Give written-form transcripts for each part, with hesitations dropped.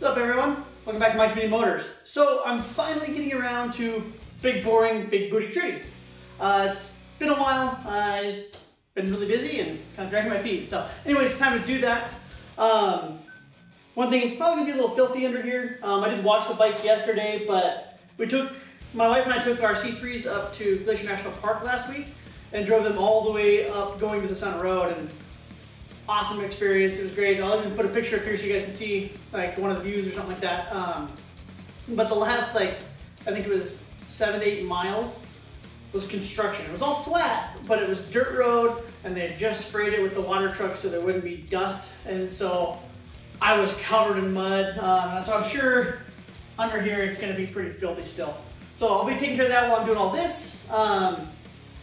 What's up, everyone? Welcome back to Mike's Mini Motors. So I'm finally getting around to Big Boring, Big Booty Trudy. It's been a while. I've been really busy and kind of dragging my feet. So anyways, it's time to do that. One thing, it's probably gonna be a little filthy under here. I did watch the bike yesterday, but my wife and I took our C3s up to Glacier National Park last week and drove them all the way up Going to the Sun Road, and awesome experience. It was great. I'll even put a picture up here so you guys can see like one of the views or something like that. But the last, like, I think it was 7 to 8 miles was construction. It was all flat, but it was dirt road, and they had just sprayed it with the water truck so there wouldn't be dust. And so I was covered in mud. So I'm sure under here it's gonna be pretty filthy still. So I'll be taking care of that while I'm doing all this.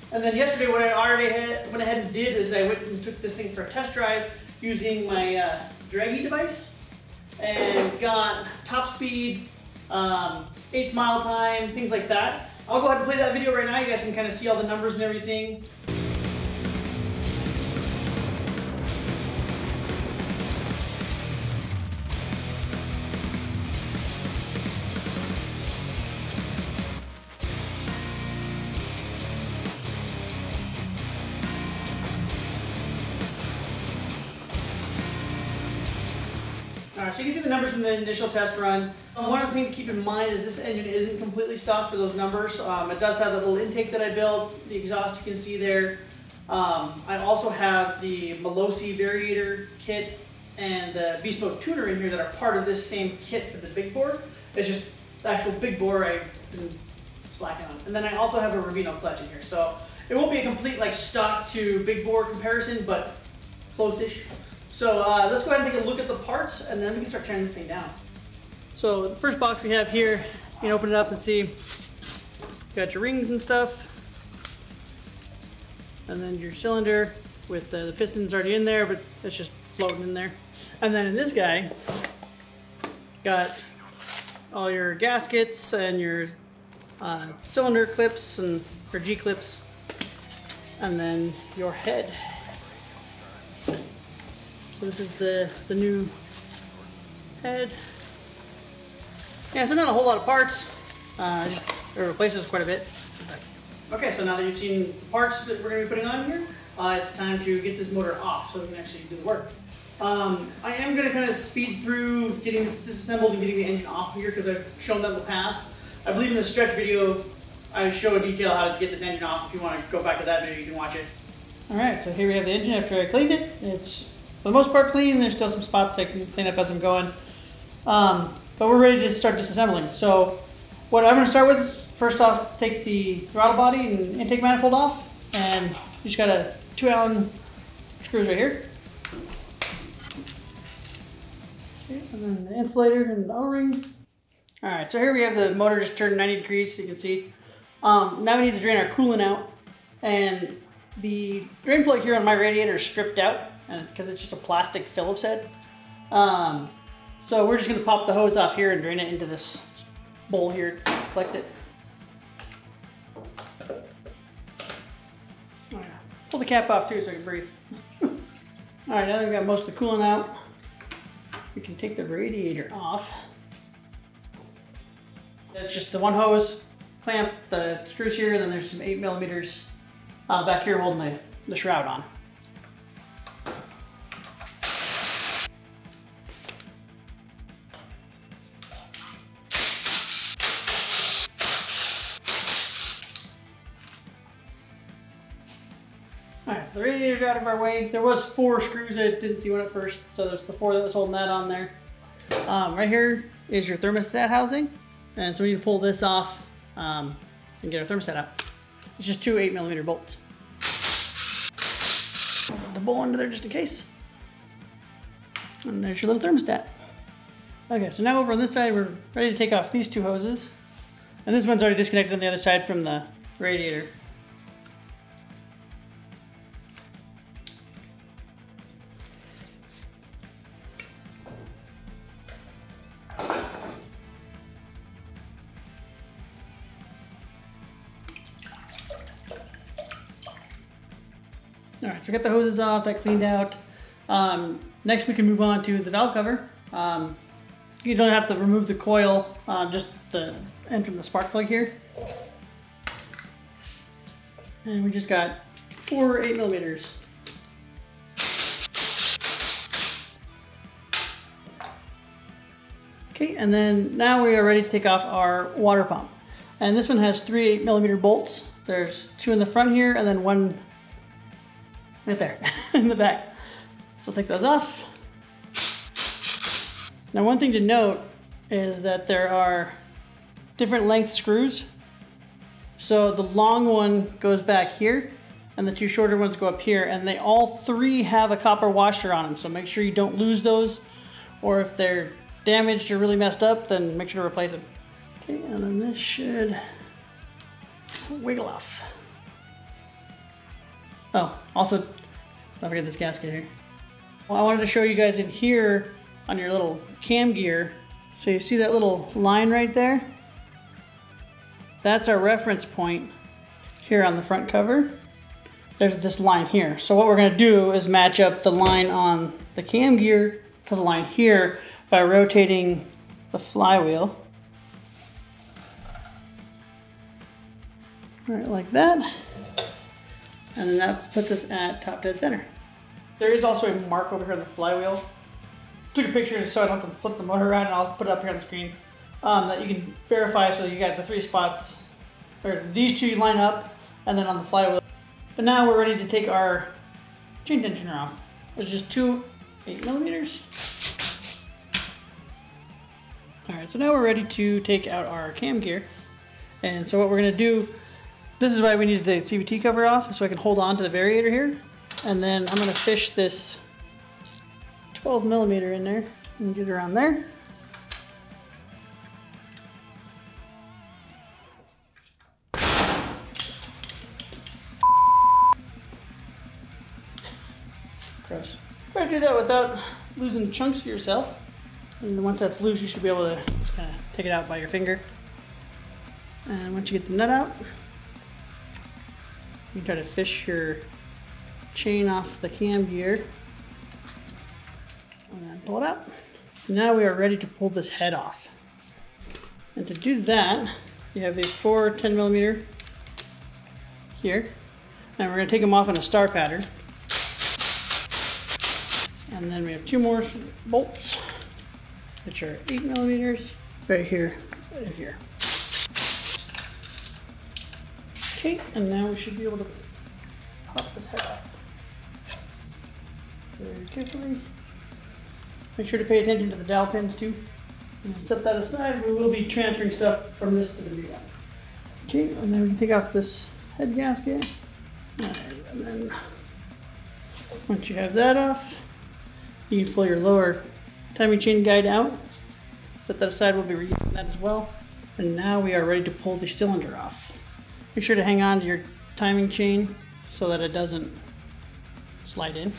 And then yesterday, what I already went ahead and did is I went and took this thing for a test drive using my Dragy device, and got top speed, 1/8 mile time, things like that. I'll go ahead and play that video right now. You guys can kind of see all the numbers and everything. So you can see the numbers from the initial test run. One other thing to keep in mind is this engine isn't completely stocked for those numbers. It does have that little intake that I built, the exhaust you can see there. I also have the Melosi variator kit and the Beast Mode tuner in here that are part of this same kit for the big bore. It's just the actual big bore I've been slacking on. And then I also have a Reveno clutch in here. So it won't be a complete like stock to big bore comparison, but close-ish. So let's go ahead and take a look at the parts, and then we can start tearing this thing down. So the first box we have here, you can open it up and see, got your rings and stuff, and then your cylinder with the pistons already in there, but it's just floating in there. And then in this guy, got all your gaskets and your cylinder clips and your G-clips, and then your head. So this is the new head. Yeah, so not a whole lot of parts. It replaces quite a bit. Okay, so now that you've seen the parts that we're gonna be putting on here, it's time to get this motor off so we can actually do the work. I am gonna kind of speed through getting this disassembled and getting the engine off here because I've shown that in the past. I believe in the stretch video, I show a detail how to get this engine off. If you wanna go back to that video, you can watch it. All right, so here we have the engine after I cleaned it. It's, for the most part, clean. There's still some spots I can clean up as I'm going. But we're ready to start disassembling. So what I'm gonna start with, first off, take the throttle body and intake manifold off. And you just got a 2-Allen screws right here. And then the insulator and the O-ring. All right, so here we have the motor just turned 90 degrees, so you can see. Now we need to drain our coolant out. And the drain plug here on my radiator is stripped out, because it's just a plastic Phillips head. So we're just gonna pop the hose off here and drain it into this bowl here, collect it. All right. Pull the cap off too so I can breathe. All right, now that we've got most of the coolant out, we can take the radiator off. That's just the one hose, clamp, the screws here, and then there's some 8 millimeters back here holding the shroud on. The radiator's out of our way. There was 4 screws. I didn't see one at first, so there's the 4 that was holding that on there. Right here is your thermostat housing, and so we need to pull this off and get our thermostat out. It's just two 8 millimeter bolts. Put the bowl under there just in case. And there's your little thermostat. Okay, so now over on this side, we're ready to take off these 2 hoses, and this one's already disconnected on the other side from the radiator. All right, so we got the hoses off, that cleaned out. Next we can move on to the valve cover. You don't have to remove the coil, just to enter the spark plug here. And we just got 4 8mm. Okay, and then now we are ready to take off our water pump. And this one has 3 8mm bolts. There's 2 in the front here and then 1 right there in the back. So take those off. Now one thing to note is that there are different length screws. So the long one goes back here and the 2 shorter ones go up here, and they all 3 have a copper washer on them. So make sure you don't lose those, or if they're damaged or really messed up, then make sure to replace them. Okay, and then this should wiggle off. Oh, also, don't forget this gasket here. Well, I wanted to show you guys in here on your little cam gear. So you see that little line right there? That's our reference point here on the front cover. There's this line here. So what we're gonna do is match up the line on the cam gear to the line here by rotating the flywheel. All right, like that. And then that puts us at top dead center. There is also a mark over here on the flywheel. Took a picture so I don't have to flip the motor around, and I'll put it up here on the screen, that you can verify, so you got the 3 spots, or these 2 you line up, and then on the flywheel. But now we're ready to take our chain tensioner off. It's just 2 8mm. All right, so now we're ready to take out our cam gear. And so what we're gonna do, this is why we need the CVT cover off, so I can hold on to the variator here. And then I'm gonna fish this 12mm in there and get around there. Gross. Try to do that without losing chunks of yourself. And once that's loose, you should be able to kind of take it out by your finger. And once you get the nut out, you try to fish your chain off the cam gear. And then pull it out. So now we are ready to pull this head off. And to do that, you have these 4 10mm here. And we're going to take them off in a star pattern. And then we have 2 more bolts, which are 8mm, right here, right here. Okay, and now we should be able to pop this head off very carefully. Make sure to pay attention to the dowel pins too. And set that aside, we will be transferring stuff from this to the new one. Okay, and then we can take off this head gasket. All right, and then once you have that off, you can pull your lower timing chain guide out. Set that aside, we'll be reusing that as well. And now we are ready to pull the cylinder off. Make sure to hang on to your timing chain so that it doesn't slide in.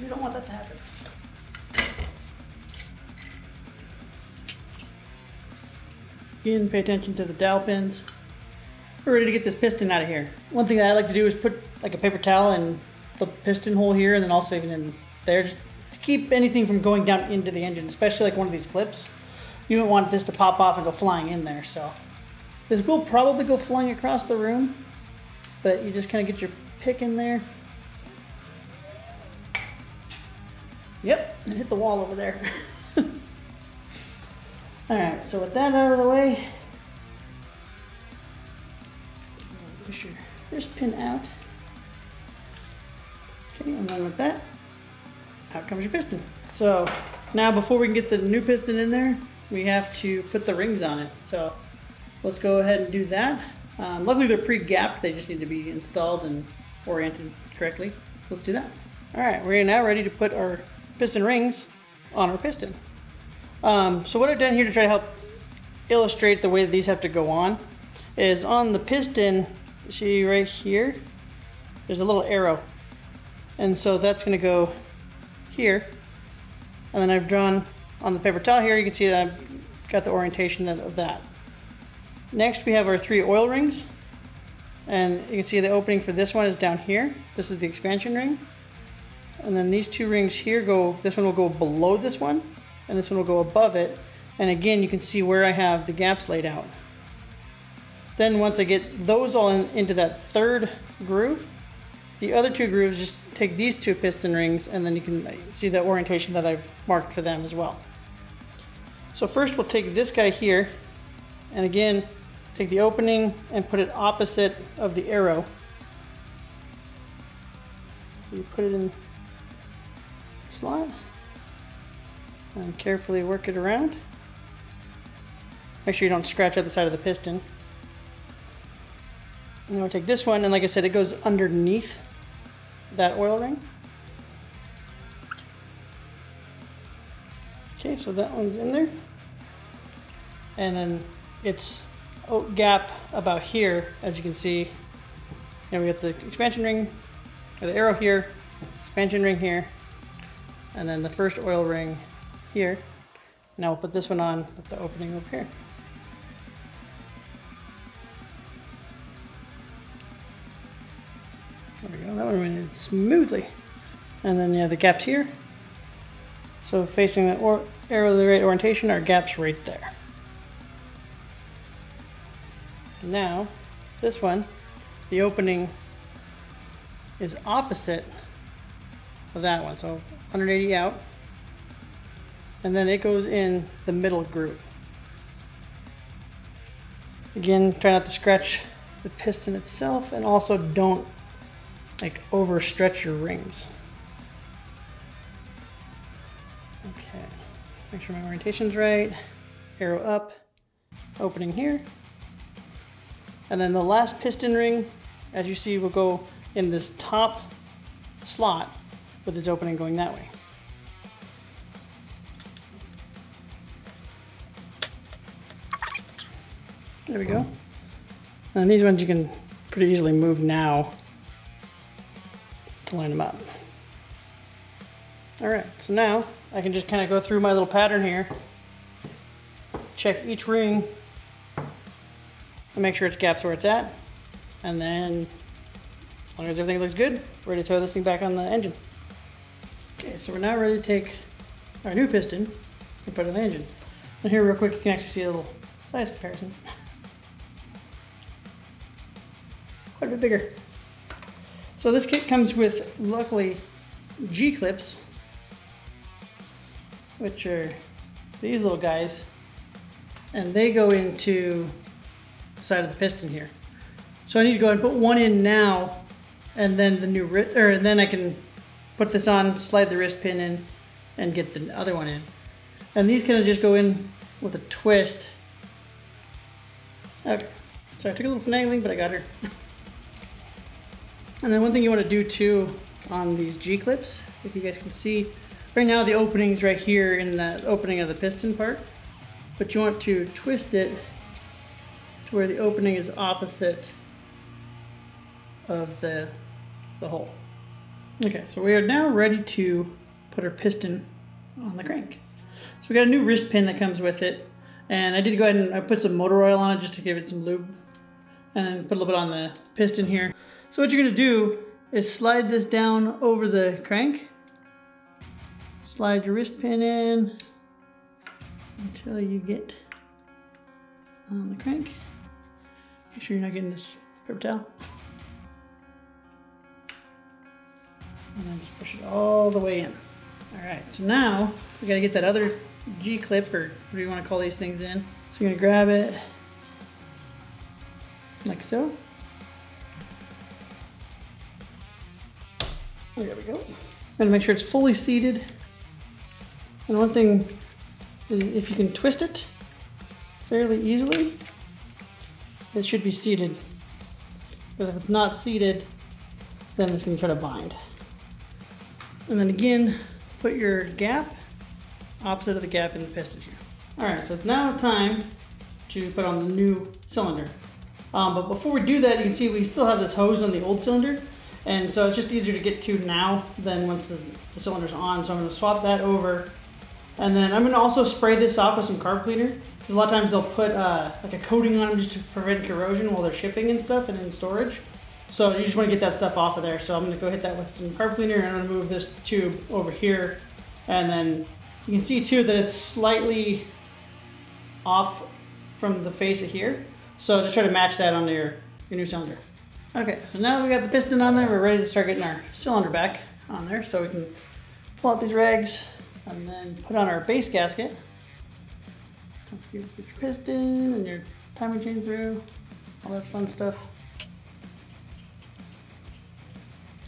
You don't want that to happen. Again, pay attention to the dowel pins. We're ready to get this piston out of here. One thing that I like to do is put like a paper towel in the piston hole here, and then also even in there, just keep anything from going down into the engine, especially like one of these clips. You don't want this to pop off and go flying in there, so. This will probably go flying across the room, but you just kind of get your pick in there. Yep, and hit the wall over there. All right, so with that out of the way, push your first pin out. Okay, and then with that, out comes your piston. So now before we can get the new piston in there, we have to put the rings on it. So let's go ahead and do that. Luckily they're pre-gapped. They just need to be installed and oriented correctly. So let's do that. All right, we're now ready to put our piston rings on our piston. So what I've done here to try to help illustrate the way that these have to go on is on the piston, see right here, there's a little arrow. And so that's gonna go here, and then I've drawn on the paper towel here, you can see that I've got the orientation of that. Next we have our 3 oil rings, and you can see the opening for this one is down here. This is the expansion ring, and then these 2 rings here go, this one will go below this one, and this one will go above it. And again, you can see where I have the gaps laid out. Then once I get those all into that third groove, the other two grooves, just take these two piston rings, and then you can see the orientation that I've marked for them as well. So first we'll take this guy here, and again, take the opening and put it opposite of the arrow. So you put it in the slot and carefully work it around. Make sure you don't scratch out the side of the piston. Now we'll take this one, and like I said, it goes underneath that oil ring. Okay, so that one's in there. And then it's gap about here, as you can see. And we got the expansion ring, or the arrow here, expansion ring here, and then the first oil ring here. Now we'll put this one on with the opening up here. There we go, that one went in smoothly. And then yeah, the gaps here. So facing the arrow the right orientation are gaps right there. Now, this one, the opening is opposite of that one. So 180 out, and then it goes in the middle groove. Again, try not to scratch the piston itself, and also don't like overstretch your rings. Okay, make sure my orientation's right. Arrow up, opening here. And then the last piston ring, as you see, will go in this top slot with its opening going that way. There we go. And these ones you can pretty easily move now to line them up. All right, so now I can just kind of go through my little pattern here, check each ring, and make sure it's gaps where it's at. And then, as long as everything looks good, we're ready to throw this thing back on the engine. Okay, so we're now ready to take our new piston and put it in the engine. And here real quick, you can actually see a little size comparison. Quite a bit bigger. So this kit comes with, luckily, G-clips, which are these little guys, and they go into side of the piston here. So I need to go ahead and put one in now, and then the new wrist, or then I can put this on, slide the wrist pin in, and get the other one in. And these kind of just go in with a twist. Okay, so I took a little finagling, but I got her. And then one thing you want to do too on these G-clips, if you guys can see, right now the opening's right here in the opening of the piston part, but you want to twist it to where the opening is opposite of the hole. Okay, so we are now ready to put our piston on the crank. So we got a new wrist pin that comes with it, and I did go ahead and I put some motor oil on it just to give it some lube, and then put a little bit on the piston here. So what you're gonna do is slide this down over the crank, slide your wrist pin in until you get on the crank. Make sure you're not getting this paper towel. And then just push it all the way in. All right, so now we gotta get that other G-clip, or what do you wanna call these things, in. So you're gonna grab it like so. There we go. I'm gonna make sure it's fully seated. And one thing is, if you can twist it fairly easily, it should be seated. Because if it's not seated, then it's gonna try to bind. And then again, put your gap opposite of the gap in the piston here. All right, so it's now time to put on the new cylinder. But before we do that, you can see we still have this hose on the old cylinder, and so it's just easier to get to now than once the cylinder's on. So I'm gonna swap that over, and then I'm gonna also spray this off with some carb cleaner. A lot of times they'll put like a coating on them just to prevent corrosion while they're shipping and stuff and in storage. So you just want to get that stuff off of there. So I'm going to go hit that with some carb cleaner, and I'm going to move this tube over here, and then You can see too that it's slightly off from the face of here. So just try to match that onto your new cylinder. Okay, so now that we got the piston on there, we're ready to start getting our cylinder back on there. So we can pull out these rags and then put on our base gasket. Put your piston and your timing chain through, all that fun stuff.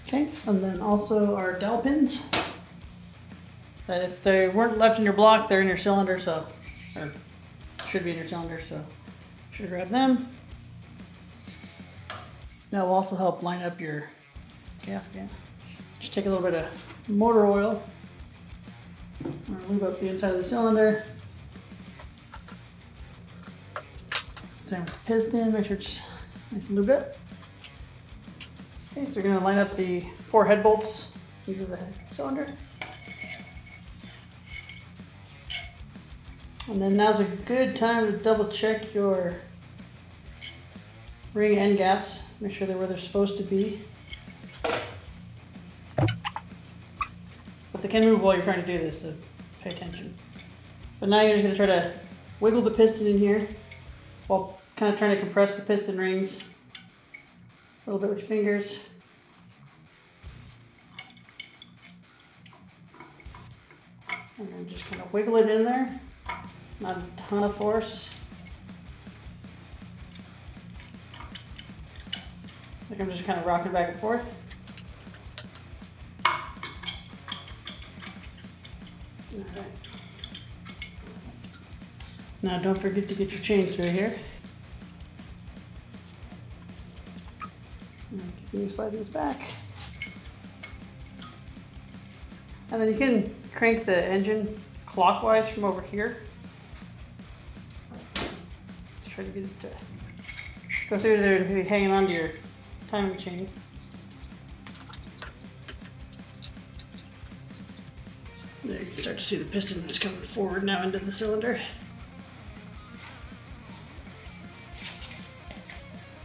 Okay, and then also our dowel pins. That if they weren't left in your block, they're in your cylinder, so, or should be in your cylinder, so should grab them. That will also help line up your gasket. Just take a little bit of motor oil, lube up the inside of the cylinder. Same with the piston, make sure it's nice and lubed up. Okay, so we're going to line up the 4 head bolts into the cylinder. And then now's a good time to double check your ring end gaps. Make sure they're where they're supposed to be. But they can move while you're trying to do this, so pay attention. But now you're just going to try to wiggle the piston in here while kind of trying to compress the piston rings a little bit with your fingers. And then just kind of wiggle it in there. Not a ton of force. Like I'm just kind of rocking back and forth. All right. Now don't forget to get your chain through here. And you slide these back. And then you can crank the engine clockwise from over here. Try to get it to go through there and be hanging onto your timing chain. There, you can start to see the piston is coming forward now into the cylinder.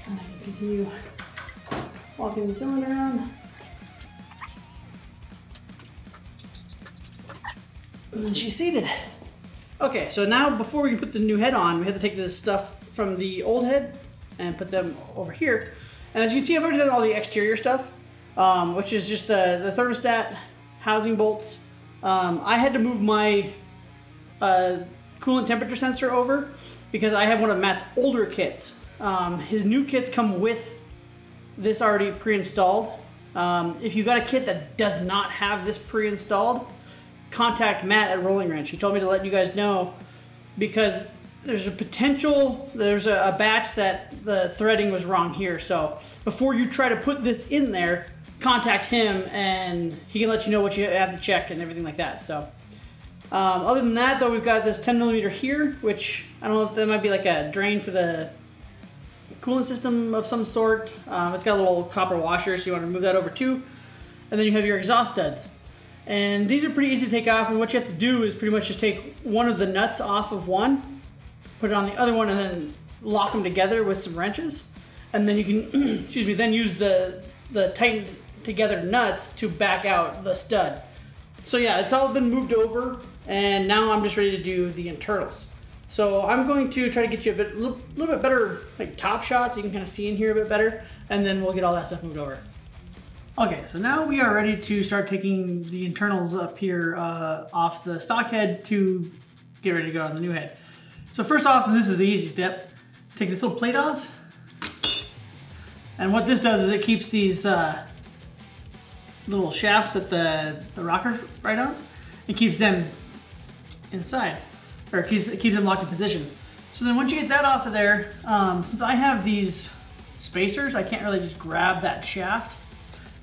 And I can continue walking the cylinder around. And then she's seated. Okay, so now before we can put the new head on, we have to take this stuff from the old head and put them over here. And as you can see, I've already done all the exterior stuff, which is just the thermostat, housing bolts. I had to move my coolant temperature sensor over because I have one of Matt's older kits. His new kits come with this already pre-installed. If you got a kit that does not have this pre-installed, contact Matt at Rolling Wrench. He told me to let you guys know because there's a batch that the threading was wrong here. So before you try to put this in there, contact him and he can let you know what you have to check and everything like that. So other than that though, we've got this 10mm here, which I don't know if that might be like a drain for the coolant system of some sort. It's got a little copper washer, so you want to move that over too. And then you have your exhaust studs. And these are pretty easy to take off, and what you have to do is pretty much just take one of the nuts off of one, put it on the other one, and then lock them together with some wrenches. And then you can, excuse me, then use the tightened together nuts to back out the stud. So yeah, it's all been moved over, and now I'm just ready to do the internals. So I'm going to try to get you a little bit better like top shot so you can kind of see in here a bit better, and then we'll get all that stuff moved over. Okay, so now we are ready to start taking the internals up here off the stock head to get ready to go on the new head. So first off, and this is the easy step, take this little plate off. And what this does is it keeps these little shafts that the rockers right on. It keeps them inside, or it keeps them locked in position. So then once you get that off of there, since I have these spacers, I can't really just grab that shaft.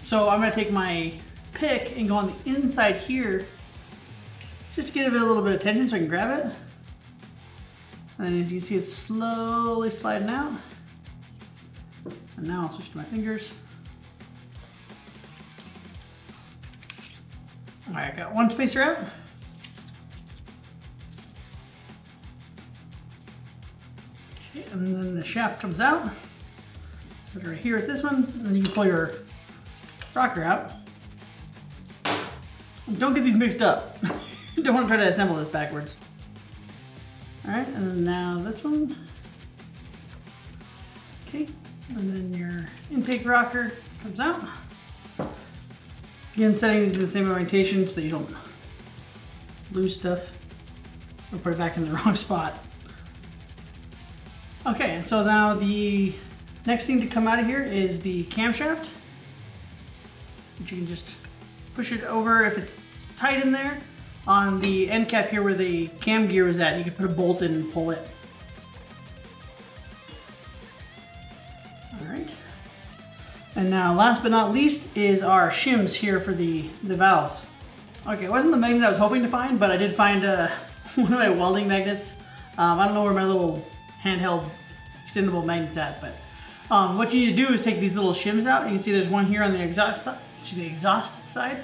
So I'm going to take my pick and go on the inside here just to give it a little bit of tension so I can grab it. And as you can see, it's slowly sliding out. And now I'll switch to my fingers. All right, I got one spacer out. Okay, and then the shaft comes out. So right here at this one, and then you can pull your rocker out. Don't get these mixed up. Don't don't want to try to assemble this backwards. All right, and then now this one. Okay, and then your intake rocker comes out. Again, setting these in the same orientation so that you don't lose stuff or put it back in the wrong spot. Okay, so now the next thing to come out of here is the camshaft, which you can just push it over if it's tight in there. On the end cap here where the cam gear was at, you can put a bolt in and pull it. All right. And now last but not least is our shims here for the valves. Okay, it wasn't the magnet I was hoping to find, but I did find one of my welding magnets. I don't know where my little handheld extendable magnet's at, but what you need to do is take these little shims out. You can see there's one here on the exhaust side.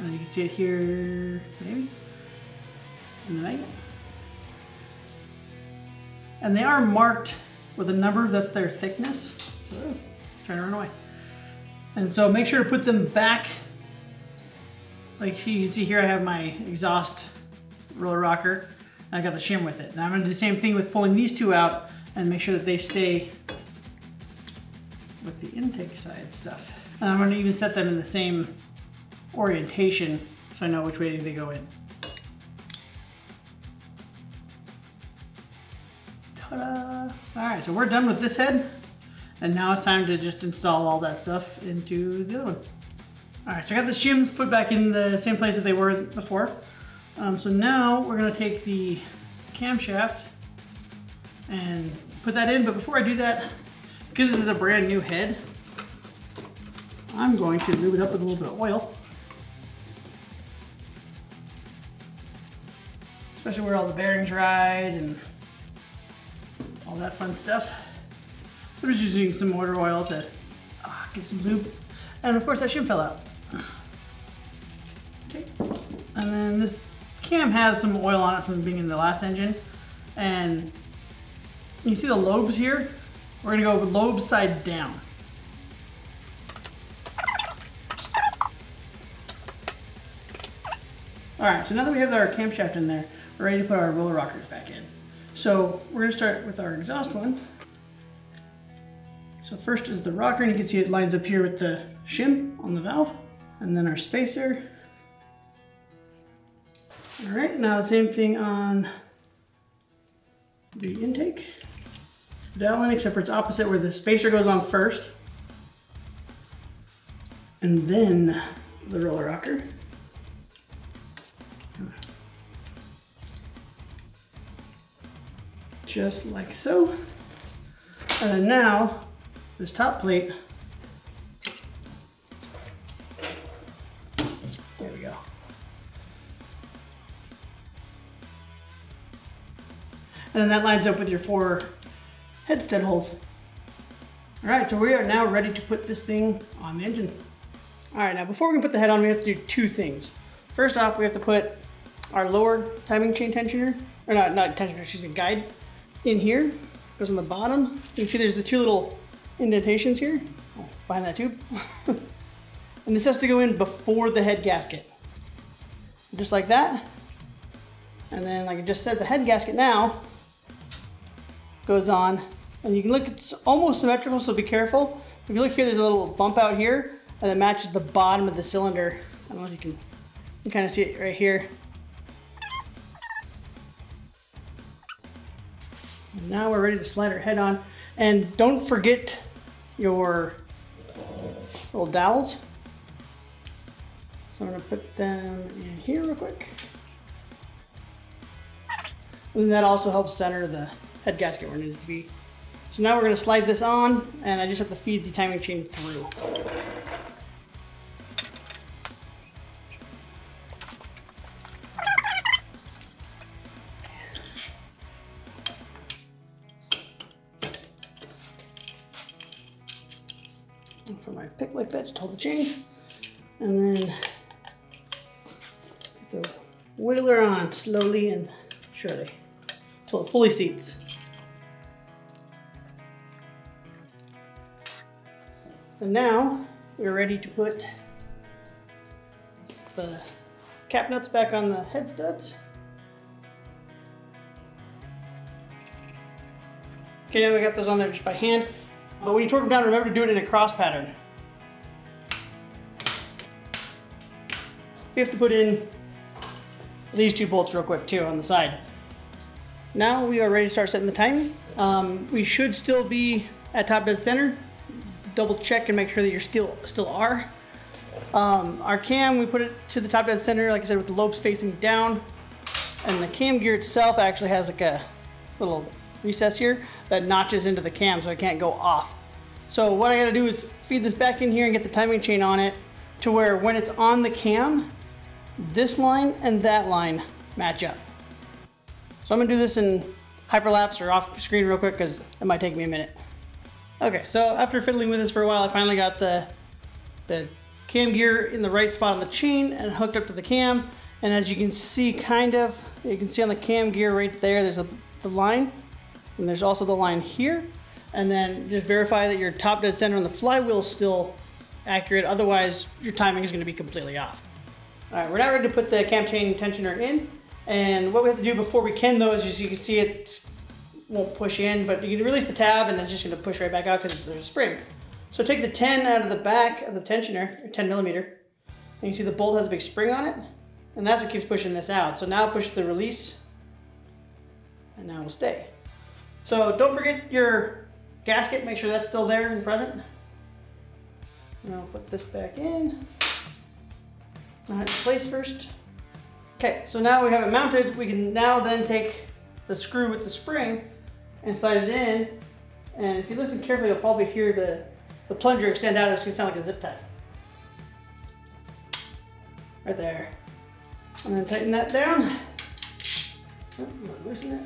And you can see it here, maybe, in the magnet. And they are marked with a number that's their thickness. Ooh, trying to run away. And so make sure to put them back. Like you can see here, I have my exhaust roller rocker, and I got the shim with it. And I'm gonna do the same thing with pulling these two out and make sure that they stay with the intake side stuff. And I'm gonna even set them in the same orientation so I know which way they go in. Ta-da! Alright, so we're done with this head, and now it's time to just install all that stuff into the other one. Alright, so I got the shims put back in the same place that they were before. So now we're going to take the camshaft and put that in, but before I do that, because this is a brand new head, I'm going to lube it up with a little bit of oil. Especially where all the bearings ride and all that fun stuff. I'm just using some motor oil to give some lube. And of course that shim fell out. Okay. And then this cam has some oil on it from being in the last engine. And you see the lobes here? We're gonna go with lobe side down. All right, so now that we have our camshaft in there, we're ready to put our roller rockers back in. So we're gonna start with our exhaust one. So first is the rocker, and you can see it lines up here with the shim on the valve, and then our spacer. All right, now the same thing on the intake. Dial in, except for it's opposite where the spacer goes on first, and then the roller rocker. Just like so. And then now, this top plate. There we go. And then that lines up with your four headstead holes. All right, so we are now ready to put this thing on the engine. All right, now before we can put the head on, we have to do two things. First off, we have to put our lower timing chain tensioner, or not tensioner, excuse me, guide, in here, goes on the bottom. You can see there's the two little indentations here behind that tube. And this has to go in before the head gasket. Just like that. And then like I just said, the head gasket now goes on, and you can look, it's almost symmetrical, so be careful. If you look here, there's a little bump out here, and it matches the bottom of the cylinder. I don't know if you can kind of see it right here. And now we're ready to slide our head on. And don't forget your little dowels. So I'm gonna put them in here real quick. And that also helps center the head gasket where it needs to be. So now we're gonna slide this on, and I just have to feed the timing chain through. Hold the chain, and then put the whittler on slowly and surely until it fully seats. And now we're ready to put the cap nuts back on the head studs. Okay, now we got those on there just by hand. But when you torque them down, remember to do it in a cross pattern. We have to put in these two bolts real quick too on the side. Now we are ready to start setting the timing. We should still be at top dead center. Double check and make sure that you're still are. Our cam, we put it to the top dead center, like I said, with the lobes facing down. And the cam gear itself actually has like a little recess here that notches into the cam so it can't go off. So what I gotta do is feed this back in here and get the timing chain on it to where when it's on the cam, this line and that line match up. So I'm gonna do this in hyperlapse or off screen real quick because it might take me a minute. Okay, so after fiddling with this for a while, I finally got the cam gear in the right spot on the chain and hooked up to the cam. And as you can see, you can see on the cam gear right there, there's the line, and there's also the line here. And then just verify that your top dead center on the flywheel is still accurate, otherwise your timing is gonna be completely off. All right, we're now ready to put the cam chain tensioner in. And what we have to do before we can though, is you can see it won't push in, but you can release the tab and it's just gonna push right back out because there's a spring. So take the 10 out of the back of the tensioner, 10 millimeter, and you can see the bolt has a big spring on it, and that's what keeps pushing this out. So now push the release, and now it'll stay. So don't forget your gasket, make sure that's still there and present. And I'll put this back in. Not in place first. Okay, so now we have it mounted. We can now then take the screw with the spring and slide it in. And if you listen carefully, you'll probably hear the plunger extend out. It's gonna sound like a zip tie. Right there. And then tighten that down. Oh, I'm gonna loosen it.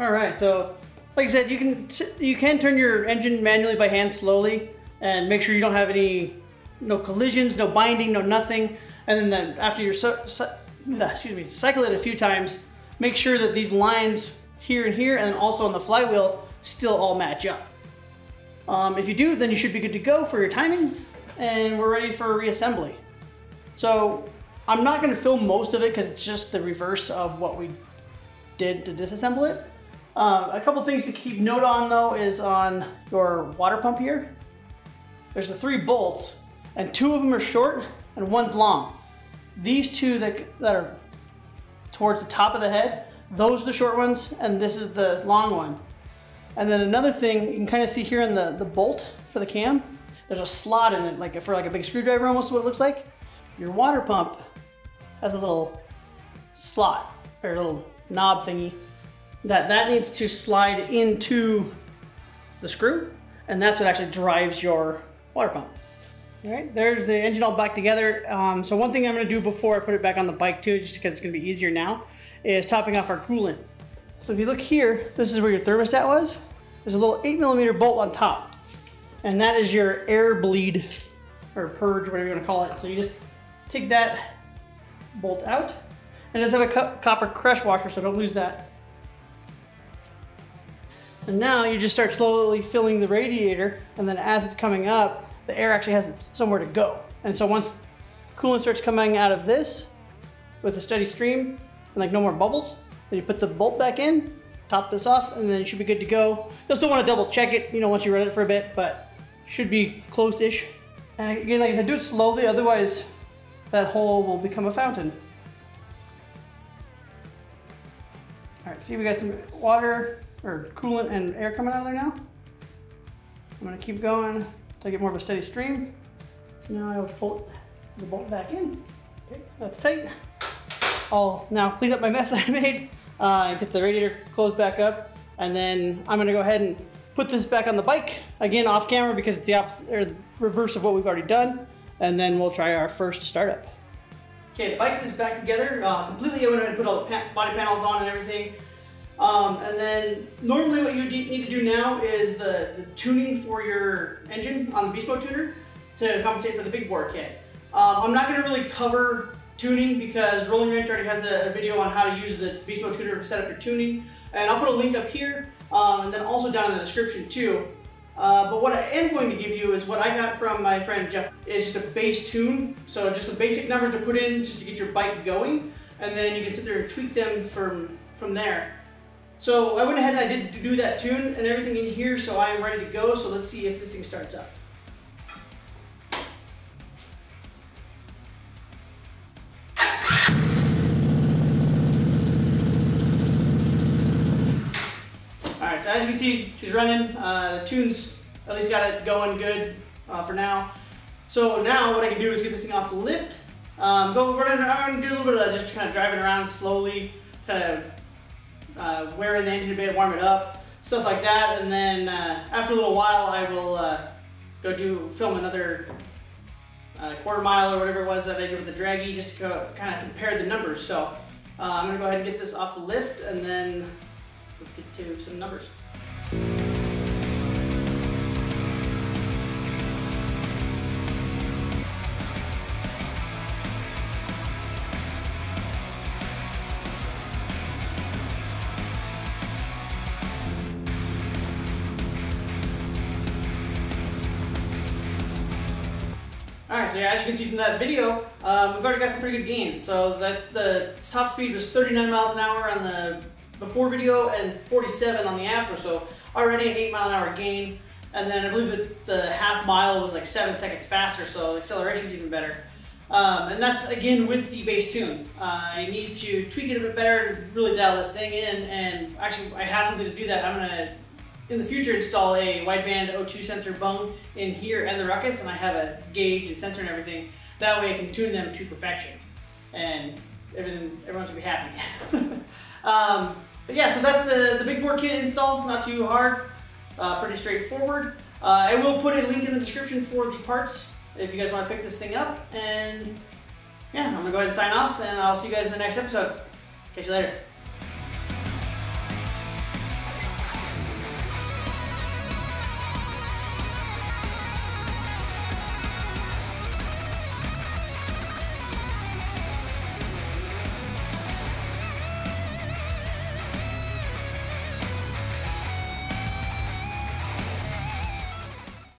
All right, so like I said, you can turn your engine manually by hand slowly and make sure you don't have no collisions, no binding, no nothing. And then after you cycle it a few times, make sure that these lines here and here, and also on the flywheel, still all match up. If you do, then you should be good to go for your timing, and we're ready for a reassembly. So I'm not gonna film most of it because it's just the reverse of what we did to disassemble it. A couple things to keep note on though is on your water pump here, there's the three bolts, and two of them are short and one's long. These two that are towards the top of the head, those are the short ones, and this is the long one. And then another thing you can kind of see here in the bolt for the cam, there's a slot in it, like a big screwdriver, almost what it looks like. Your water pump has a little slot or a little knob thingy that needs to slide into the screw, and that's what actually drives your water pump. All right, there's the engine all back together. So one thing I'm gonna do before I put it back on the bike too, just because it's gonna be easier now, is topping off our coolant. So if you look here, this is where your thermostat was. There's a little 8mm bolt on top, and that is your air bleed or purge, whatever you wanna call it. So you just take that bolt out, and just have a copper crush washer, so don't lose that. And now you just start slowly filling the radiator, and then as it's coming up, the air actually has somewhere to go. And so once coolant starts coming out of this with a steady stream and like no more bubbles, then you put the bolt back in, top this off, and then you should be good to go. You'll still want to double check it, once you run it for a bit, but should be close-ish. And again, like I said, do it slowly, otherwise that hole will become a fountain. All right, see, we got some water or coolant and air coming out of there now. I'm gonna keep going until I get more of a steady stream. So now I'll bolt the bolt back in. Okay, that's tight. I'll now clean up my mess that I made, get the radiator closed back up, and then I'm gonna go ahead and put this back on the bike, again off camera because it's the opposite, or the reverse of what we've already done, and then we'll try our first startup. Okay, the bike is back together completely. I went ahead and put all the body panels on and everything. And then normally what you need to do now is the tuning for your engine on the Beast Mode tuner to compensate for the big bore kit. I'm not going to really cover tuning because Rolling Wrench already has a video on how to use the Beast Mode tuner to set up your tuning. And I'll put a link up here and then also down in the description too. But what I am going to give you is what I got from my friend Jeff. It's just a bass tune, so just the basic numbers to put in just to get your bike going, and then you can sit there and tweak them from there. So I went ahead and I did do that tune and everything in here, so I am ready to go. So let's see if this thing starts up. Alright, so as you can see, she's running. The tune's at least got it going good for now. So now what I can do is get this thing off the lift. I'm going to do a little bit of just kind of driving around slowly, kind of wearing the engine a bit, warm it up, stuff like that. And then after a little while, I will go film another quarter mile or whatever it was that I did with the Dragy, just to go, kind of compare the numbers. So I'm going to go ahead and get this off the lift, and then let's get to some numbers. Alright, so yeah, as you can see from that video, we've already got some pretty good gains. So that the top speed was 39 miles an hour on the before video and 47 on the after, so already an 8-mile-an-hour gain. And then I believe that the half mile was like 7 seconds faster, so acceleration's even better. And that's again with the bass tune. I need to tweak it a bit better to really dial this thing in, and actually I have something to do that. I'm gonna, in the future, install a wideband O2 sensor bung in here and the Ruckus, and I have a gauge and sensor and everything. That way I can tune them to perfection, and everyone's gonna be happy. But yeah, so that's the Big Board Kit install. Not too hard, pretty straightforward. I will put a link in the description for the parts if you guys want to pick this thing up. And yeah, I'm gonna go ahead and sign off, and I'll see you guys in the next episode. Catch you later.